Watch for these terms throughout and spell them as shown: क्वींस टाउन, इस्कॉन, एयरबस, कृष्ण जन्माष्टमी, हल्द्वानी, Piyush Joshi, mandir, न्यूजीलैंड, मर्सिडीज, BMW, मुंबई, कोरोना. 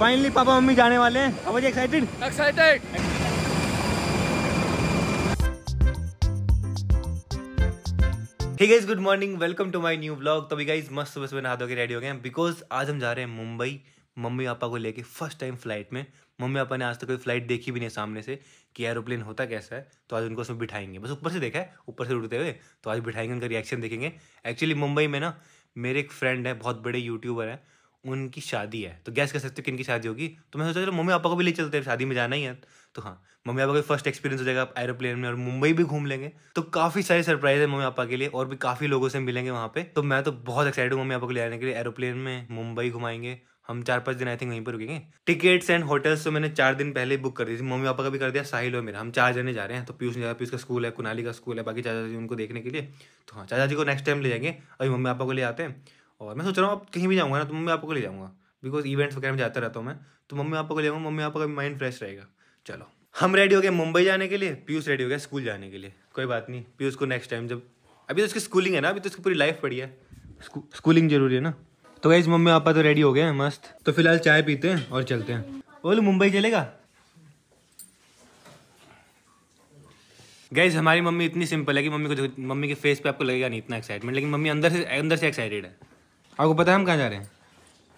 Finally papa mummy जाने वाले हैं। अब excited excited. Hey guys, good morning, welcome to my new blog. तभी गाइस मस्त सुबह सुबह नहा धो के रेडी हो गए हैं बिकॉज आज हम जा रहे हैं मुंबई मम्मी पापा को लेके फर्स्ट टाइम फ्लाइट में। मम्मी पापा ने आज तक कोई फ्लाइट देखी भी नहीं सामने से कि एरोप्लेन होता कैसा है, तो आज उनको उसमें बिठाएंगे। बस ऊपर से देखा है, ऊपर से उड़ते हुए, तो आज बिठाएंगे, उनका रिएक्शन देखेंगे। एक्चुअली मुंबई में ना मेरे एक फ्रेंड है, बहुत बड़े यूट्यूबर हैं, उनकी शादी है। तो गैस कर सकते हो किन की शादी होगी। तो मैं सोचा चलो मम्मी पापा को भी ले चलते हैं, शादी में जाना ही है। तो हाँ, मम्मी पापा का फर्स्ट एक्सपीरियंस हो जाएगा एरोप्लेन में और मुंबई भी घूम लेंगे। तो काफ़ी सारे सरप्राइज है मम्मी पापा के लिए और भी काफ़ी लोगों से मिलेंगे वहाँ पे। तो मैं तो बहुत एक्साइटेड हूँ मम्मी पापा को ले जाने के लिए। एरोप्लेन में मुंबई घुमाएंगे, हम 4-5 दिन आई थिंक वहीं पर रुकेंगे। टिकट्स एंड होटल्स तो मैंने 4 दिन पहले बुक कर दी थी, मम्मी पापा का भी कर दिया, साहिल और मेरा। हम 4 जने जा रहे हैं। तो पीयूष ने जाया, पीयूष का स्कूल है, कुनाली का स्कूल है, बाकी चाचा जी उनको देखने के लिए। तो हाँ, चाचा जी को नेक्स्ट टाइम ले जाएंगे, अभी मम्मी पापा को ले आते हैं। और मैं सोच रहा हूँ अब कहीं भी जाऊँगा ना तो मम्मी पापा को ले जाऊँगा बिकॉज इवेंट्स वगैरह में जाता रहता हूँ मैं। तो मम्मी पापा को ले जाऊँगा, मम्मी पापा का भी माइंड फ्रेश रहेगा। चलो, हम रेडी हो गए मुंबई जाने के लिए, पीयूष रेडी हो गया स्कूल जाने के लिए। कोई बात नहीं, पीयूष को नेक्स्ट टाइम, जब अभी तो उसकी स्कूलिंग है ना, अभी तो उसकी पूरी लाइफ पड़ी है, स्कूलिंग जरूरी है ना। तो गाइस मम्मी पापा तो रेडी हो गए हैं मस्त। तो फिलहाल चाय पीते हैं और चलते हैं। बोलो मुंबई चलेगा। गाइस हमारी मम्मी इतनी सिंपल है कि मम्मी के फेस पे आपको लगेगा नहीं इतना एक्साइटमेंट, लेकिन मम्मी अंदर से एक्साइटेड है। आपको पता है हम कहाँ जा रहे हैं?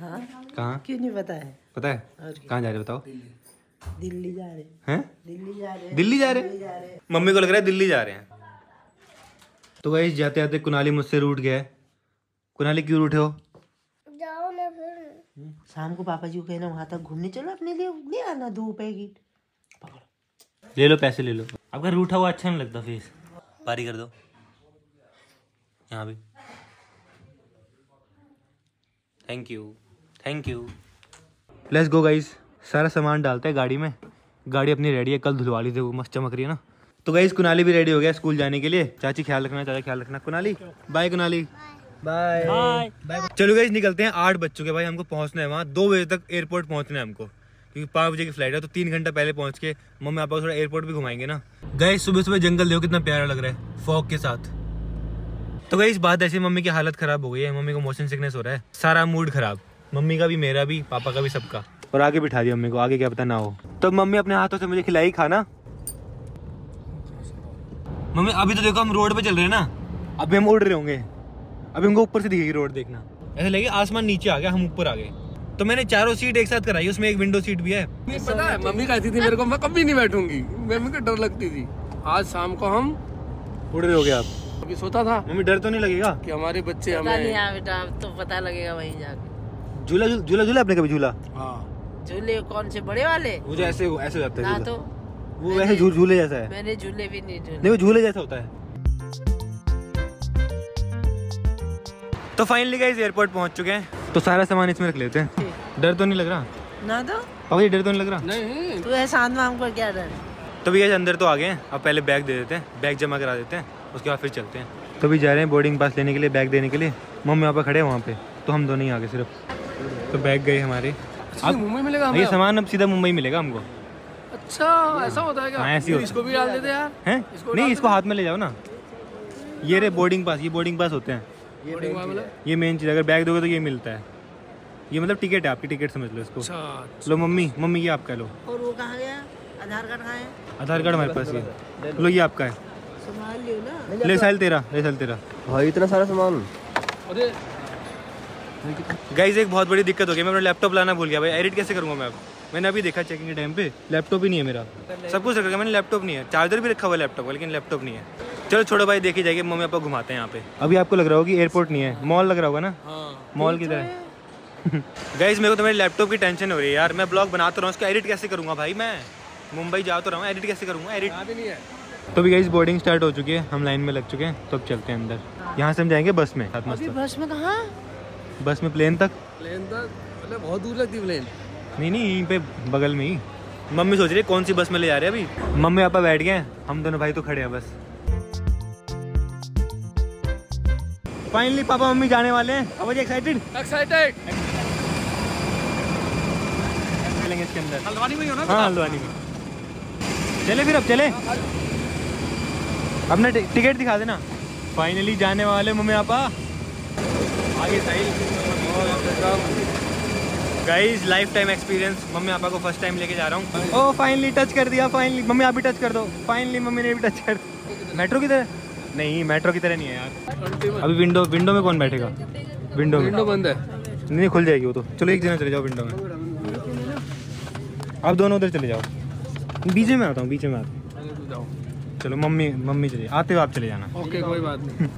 हाँ? कहाँ? क्यों नहीं पता है? पता है कहाँ जा रहे हैं बताओ? दिल्ली जा रहे हैं। दिल्ली जा रहे, मम्मी को लग रहा है दिल्ली जा रहे हैं। तो गाइस जाते जाते कुनाली मुझसे रूठ गया है। कुनाली क्यों रूठे हो? शाम को पापा जी को कहना वहाँ तक घूमने चलो, अपने लिए नहीं आना, धूप है। ले लो पैसे, ले लो। आपका रूठा हुआ अच्छा नहीं लगता फेस। पारी कर दो यहाँ भी। Thank you, thank you. Let's go guys. सारा सामान डालते हैं गाड़ी में। गाड़ी अपनी रेडी है, कल धुलवा ली थी, वो मस्त चमक रही है ना। तो गाइस कुनाली भी रेडी हो गया स्कूल जाने के लिए। चाची ख्याल रखना, चाचा ख्याल रखना। Kunali bye, Kunali bye bye. चलो गाइस निकलते हैं। 8 बज चुके भाई, हमको पहुंचना है वहाँ 2 बजे तक। एयरपोर्ट पहुंचना है हमको क्योंकि 5 बजे की फ्लाइट है। तो 3 घंटा पहले पहुंच के मम्मी पापा को थोड़ा एयरपोर्ट भी घुमाएंगे ना। गाइस सुबह सुबह जंगल देखो कितना प्यारा लग रहा है फॉग के साथ। तो गाइस बात ऐसी, मम्मी की हालत खराब हो गई है, मम्मी को मोशन सिकनेस हो रहा है, सारा मूड खराब, मम्मी का भी, मेरा भी, पापा का भी, सबका। और आगे बिठा दिया मम्मी को, आगे क्या पता ना हो। तो मम्मी अपने हाथों से मुझे खिलाई खाना। मम्मी अभी तो देखो हम रोड पे चल रहे हैं ना, अभी हम उड़ रहे होंगे, अभी हमको ऊपर से दिखेगी रोड, देखना ऐसे लगेगा आसमान नीचे आ गया, हम ऊपर आ गए। तो मैंने 4 सीट एक साथ कराई, उसमें एक विंडो सीट भी है। पता है मम्मी कहती थी मेरे को मैं कभी नहीं बैठूंगी, मम्मी को डर लगती थी। आज शाम को हम उड़ रहे हो गए। आप अभी सोता था मम्मी, डर तो नहीं लगेगा कि हमारे बच्चे हमें? तो पता लगेगा वहीं जाके। झूला झूला झूला अपने कभी? झूला झूले कौन से बड़े वाले? मुझे ऐसे ऐसे हो जाता है वो, वैसे झूले जैसा है। मैंने झूले भी नहीं झूले, नहीं वो झूले जैसा होता है। तो फाइनली गाइस एयरपोर्ट पहुंच चुके हैं। तो सारा सामान इसमें रख लेते हैं। डर तो नहीं लग रहा ना? तो पापा जी डर तो नहीं लग रहा? नहीं। तो एहसान में हमको क्या डर? तो भी गाइस अंदर तो आ गए हैं। अब पहले बैग दे देते हैं, बैग जमा करा देते हैं, उसके बाद फिर चलते हैं। तो भी जा रहे हैं बोर्डिंग पास लेने के लिए, बैग देने के लिए। मम्मी पापा खड़े हैं वहाँ पे, तो हम दोनों ही आ गए सिर्फ। तो बैग गए हमारे। अब मुंबई मिलेगा ये सामान, अब सीधा मुंबई मिलेगा हमको। अच्छा ऐसा होता है क्या? ऐसे इसको भी डाल देते हैं। नहीं इसको हाथ में ले जाओ ना। ये रे बोर्डिंग पास, ये बोर्डिंग पास होते हैं, ये मेन चीज। अगर बैग दोगे तो ये मिलता है, ये मतलब टिकट है आपकी, टिकट समझ लो इसको। लो मम्मी, मम्मी ये आपका लो। और वो कहाँ गया आधार कार्ड? कहाँ है आधार कार्ड? हमारे पास ये लो, ये आपका है, संभाल लियो ना। ले साल तेरा, ले साल तेरा। भाई इतना सारा सामान। गाइस एक बहुत बड़ी दिक्कत हो गई, मैं अपना लैपटॉप लाना भूल गया भाई। एडिट कैसे करूँगा मैं? अब मैंने अभी देखा चेकिंग के टाइम पे, लैपटॉप ही नहीं है मेरा। सब कुछ रखा मैंने, लैपटॉप नहीं है, चार्जर भी रखा हुआ है लैपटॉप का, लेकिन लैपटॉप नहीं है। चलो छोड़ो भाई, देखी जाएगी। मम्मी पापा घुमाते हैं यहाँ पे। अभी आपको लग रहा होगा कि एयरपोर्ट नहीं है, मॉल लग रहा होगा ना। हाँ। मॉल किधर है? गाइस मेरे को तो मेरे लैपटॉप की टेंशन हो रही है यार। मैं ब्लॉग बना तो रहा हूँ, उसका एडिट कैसे करूँगा भाई? मैं मुंबई जा तो रहा हूँ, एडिट कैसे करूँगा? एडिट नहीं है। तो भी गाइस बोर्डिंग स्टार्ट हो चुकी है, हम लाइन में लग चुके हैं। तो अब चलते हैं अंदर। यहाँ से हम जाएंगे बस में। बस में कहाँ? बस में प्लेन तक। प्लेन तक मतलब बहुत दूर लगती है प्लेन। नहीं यहीं पे बगल में ही। मम्मी सोच रही है कौन सी बस में ले जा रहे हैं। अभी मम्मी पापा बैठ गए, हम दोनों भाई तो खड़े हैं बस। फाइनली पापा मम्मी जाने वाले हैं। अब एक्साइटेड एक्साइटेड। चलेंगे इसके अंदर, हल्द्वानी में ही हो ना? हाँ हल्द्वानी में। चले फिर, अब चले। अपना टिकट दिखा देना। फाइनली जाने वाले मम्मी पापा। आगे Sahil guys life time experience, mummy papa को फर्स्ट टाइम लेके जा रहा हूँ। ओ फाइनली टच कर दिया, फाइनली मम्मी आप भी टच कर दो। फाइनली मम्मी ने भी टच कर दिया। मेट्रो की तरह नहीं, मेट्रो की तरह नहीं है यार। अभी विंडो में कौन बैठेगा? विंडो बंद है, नहीं खुल जाएगी वो तो। चलो एक जना चले जाओ विंडो में, आप दोनों उधर चले जाओ। बीच में आता हूँ, बीच में आता हूँ। चलो मम्मी चलिए, आते हो आप चले जाना। ओके कोई बात नहीं।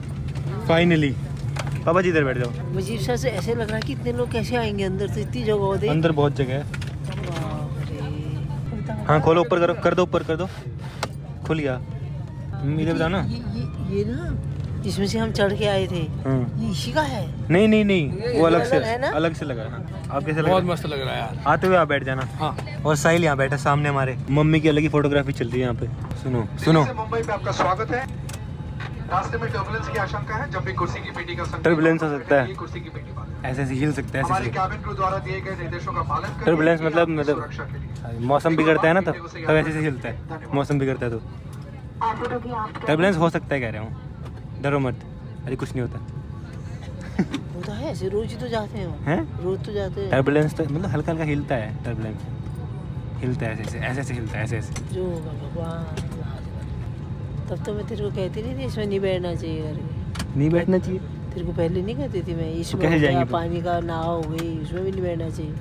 फाइनली पापा जी इधर बैठ जाओ। मुझे से ऐसे लग रहा है कि इतने लोग कैसे आएंगे अंदर से, इतनी जगह होती है। अंदर बहुत जगह है। हाँ खोलो, ऊपर करो, कर दो ऊपर कर दो। खुल गया। मुझे बताना ये ना जिसमें से हम चढ़ के आए थे ये इसी का है? नहीं, वो अलग से लगा। आप कैसे लग रहा है? बहुत मस्त लग रहा है यार। आते हुए आप बैठ जाना। हाँ और साहिल यहाँ बैठा सामने हमारे। मम्मी की अलग ही फोटोग्राफी चलती है यहाँ पे। सुनो मुंबई में आपका स्वागत है। रास्ते में टर्बुलेंस की आशंका है, जब भी कुर्सी की पेटी का टर्बुलेंस हो सकता है। कुर्सी की पेटी ऐसे ऐसे हिल सकता है। हमारे कैबिन क्रू द्वारा दिए गए निर्देशों का पालन करें। टर्बुलेंस मतलब मौसम बिगड़ता है ना, तब ऐसे ऐसे हिलता है। मौसम बिगड़ता है तो टर्बुलेंस हो सकता है, कह रहा हूँ। डरो मत, अरे कुछ नहीं होता है। ऐसे रोज तो जाते हैं, रोज तो जाते हैं। टर्बुलेंस तो मतलब हल्का हल्का हिलता है। टर्बुलेंस हिलता है ऐसे ऐसे हिलता है, ऐसे ऐसे। तब तो मैं तेरे को कहती नहीं थी इसमें नहीं बैठना चाहिए करके। नहीं बैठना चाहिए तेरे को पहले नहीं कहती थी मैं। इसमें पानी का नाव हो गई, इसमें भी नहीं बैठना चाहिए।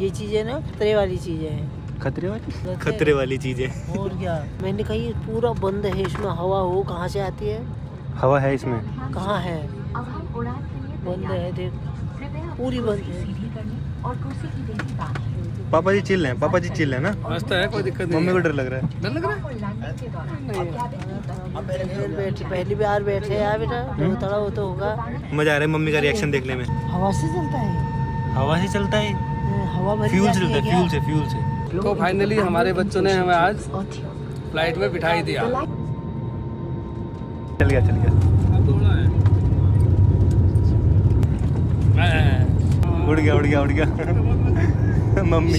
ये चीज़ें ना खतरे वाली चीज़ें हैं। खतरे वाली चीज़ें और क्या। मैंने कहा ये पूरा बंद है, इसमें हवा हो कहाँ से आती है? हवा है इसमें कहाँ है? बंद है देख, पूरी बंद है। पापा जी चिल हैं, पापा जी चिल हैं ना। मस्त है, कोई दिक्कत नहीं। मम्मी को डर लग रहा है। डर लग रहा है? पहली बार बैठे यार बेटा, थोड़ा वो तो होगा। मजा आ रहा है मम्मी का रिएक्शन देखने में। हवा से चलता है, हवा से चलता है, हवा भरी फ्यूल चलता है, फ्यूल से। तो फाइनली हमारे बच्चों ने हमें आज फ्लाइट में बिठाई दिया। चल गया। उड़ गया। मम्मी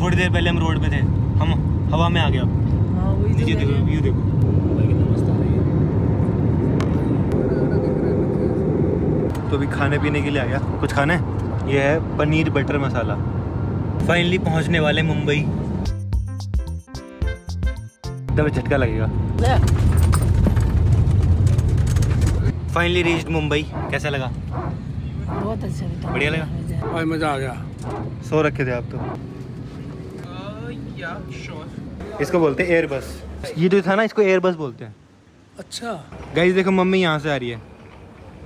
थोड़ी देर पहले हम रोड पे थे, हम हवा में आ गए। नीचे देखो, व्यू देखो कितना मस्त आ रही है। तो अभी खाने पीने के लिए आ गया। कुछ खाने ये है पनीर बटर मसाला। फाइनली पहुंचने वाले मुंबई। एकदम झटका लगेगा। Finally reached मुंबई। कैसा लगा? बहुत अच्छा, बढ़िया लगा और मज़ा आ गया। सो रखे थे आप तो। या श्योर। इसको बोलते हैं एयरबस। ये जो था ना इसको एयरबस बोलते हैं। अच्छा गाइस देखो मम्मी यहाँ से आ रही है।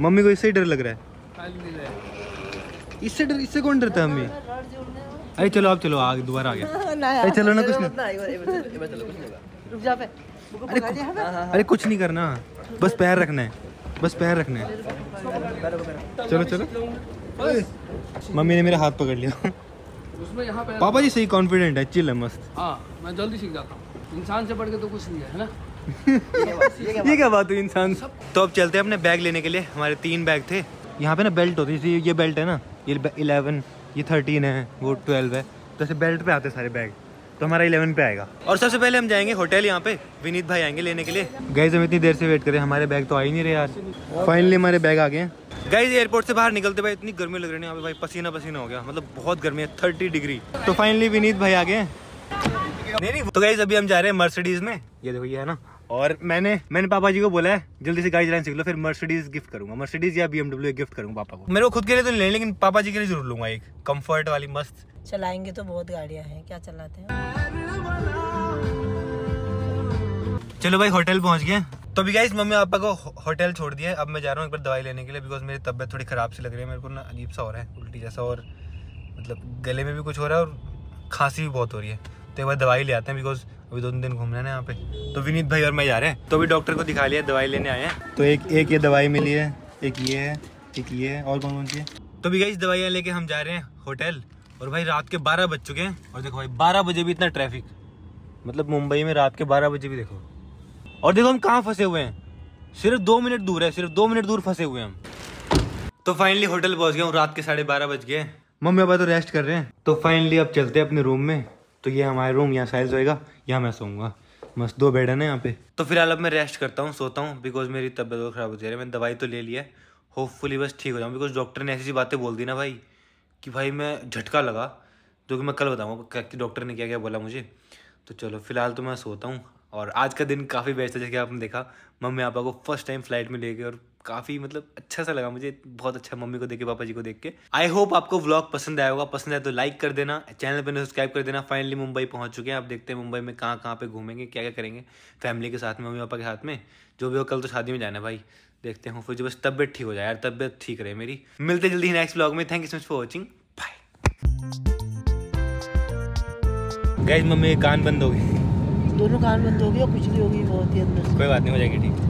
मम्मी को इससे ही डर लग रहा है। इससे कौन डरता है मम्मी? अरे चलो आप चलो, आगे दोबारा आ गया। अरे चलो ना, कुछ नहीं। अरे कुछ नहीं करना, बस पैर रखना है, बस पैर रखना है। चलो चलो। मम्मी ने मेरा हाथ पकड़ लिया। उसमें यहाँ पे पापा जी सही कॉन्फिडेंट है, चिल है, मस्त। हाँ मैं जल्दी सीख जाता हूँ, इंसान से बढ़ के तो कुछ नहीं है ना। ये क्या बात हुई इंसान। तो अब चलते हैं अपने बैग लेने के लिए। हमारे 3 बैग थे। यहाँ पे ना बेल्ट होती है, ये बेल्ट है ना, ये 11, ये 13 है, वो 12 है। तो ऐसे बेल्ट पे आते सारे बैग। तो हमारा 11 पे आएगा। और सबसे पहले हम जाएंगे होटल। यहाँ पे विनीत भाई आएंगे लेने के लिए। गाइस हम इतनी देर से वेट करें, हमारे बैग तो आ ही नहीं रहे यार। फाइनली हमारे बैग आ गए। गाइस एयरपोर्ट से बाहर निकलते भाई इतनी गर्मी लग रही है यहाँ पे भाई, पसीना पसीना हो गया, मतलब बहुत गर्मी है, 30 डिग्री। तो फाइनली विनीत भाई आ गए। नहीं तो गाइस अभी हम जा रहे हैं मर्सिडीज में। ये देखो ये है ना। और मैंने पापा जी को बोला है जल्दी से गाड़ी चलाना सीख लो, फिर मर्सिडीज गिफ्ट करूंगा। मर्सिडीज या BMW गिफ्ट करूंगा पापा को। मेरे को खुद के लिए तो नहीं, लेकिन पापा जी के लिए जरूर लूंगा एक कंफर्ट वाली। मस्त चलाएंगे तो बहुत गाड़ियां हैं, क्या चलाते हैं। चलो भाई होटल पहुंच गए। तो अभी गाइस मम्मी पापा को होटल छोड़ दिया। अब मैं जा रहा हूँ एक बार दवाई लेने के लिए, बिकॉज मेरी तबीयत थोड़ी खराब सी लग रही है। मेरे को ना अजीब सा हो रहा है, उल्टी जैसा, और मतलब गले में भी कुछ हो रहा है और खांसी भी बहुत हो रही है। तो एक बार दवाई ले आते हैं, बिकॉज अभी 2-3 दिन घूमना है यहाँ पे। तो विनीत भाई और मैं जा रहे हैं। तो अभी डॉक्टर को दिखा लिया, दवाई लेने आए हैं। तो एक ये दवाई मिली है, एक ये है, एक ये है, और कौन सी है। तो अभी गाइस दवाइयाँ लेके हम जा रहे हैं होटल। और भाई रात के 12 बज चुके हैं। और देखो भाई 12 बजे भी इतना ट्रैफिक, मतलब मुंबई में रात के 12 बजे भी देखो। और देखो हम कहाँ फंसे हुए हैं, सिर्फ 2 मिनट दूर है, सिर्फ 2 मिनट दूर फंसे हुए हम। तो फाइनली होटल पहुँच गया हूँ। रात के 12:30 बज गए। मम्मी पापा तो रेस्ट कर रहे हैं। तो फाइनली अब चलते हैं अपने रूम में। तो ये हमारे रूम, यहाँ साइल सोएगा, यहाँ मैं सोऊंगा। मस्त 2 बेड है ना यहाँ पे। तो फिलहाल अब मैं रेस्ट करता हूँ, सोता हूँ, बिकॉज मेरी तबीयत बहुत खराब हो जा रही है। मैंने दवाई तो ले लिया है, होपफुली बस ठीक हो जाऊँ। बिकॉज डॉक्टर ने ऐसी बातें बोल दी ना भाई, कि भाई मैं झटका लगा, जो कि मैं कल बताऊँगा कि डॉक्टर ने क्या क्या बोला मुझे। तो चलो फिलहाल तो मैं सोता हूँ। और आज का दिन काफ़ी बेस्ट है, जैसे आपने देखा मम्मी पापा को फर्स्ट टाइम फ्लाइट में ले गए, और काफ़ी मतलब अच्छा सा लगा मुझे, बहुत अच्छा मम्मी को देख के पापा जी को देख के। आई होप आपको व्लॉग पसंद आया होगा, पसंद आया तो लाइक कर देना, चैनल पर सब्सक्राइब कर देना। फाइनली मुंबई पहुंच चुके हैं, आप देखते हैं मुंबई में कहाँ पे घूमेंगे, क्या क्या करेंगे फैमिली के साथ में, मम्मी पापा के साथ में, जो भी हो। कल तो शादी में जाना है भाई, देखते हैं फिर जो बस तबियत ठीक हो जाए यार, तबियत ठीक रहे मेरी। मिलते जल्दी नेक्स्ट व्लॉग में, thank you so much for watching, bye. Guys mummy कान बंद हो गई, दोनों कान बंद हो गई और कुछ नहीं होगी, बहुत ही अंदर। कोई बात नहीं, हो जाएगी ठीक।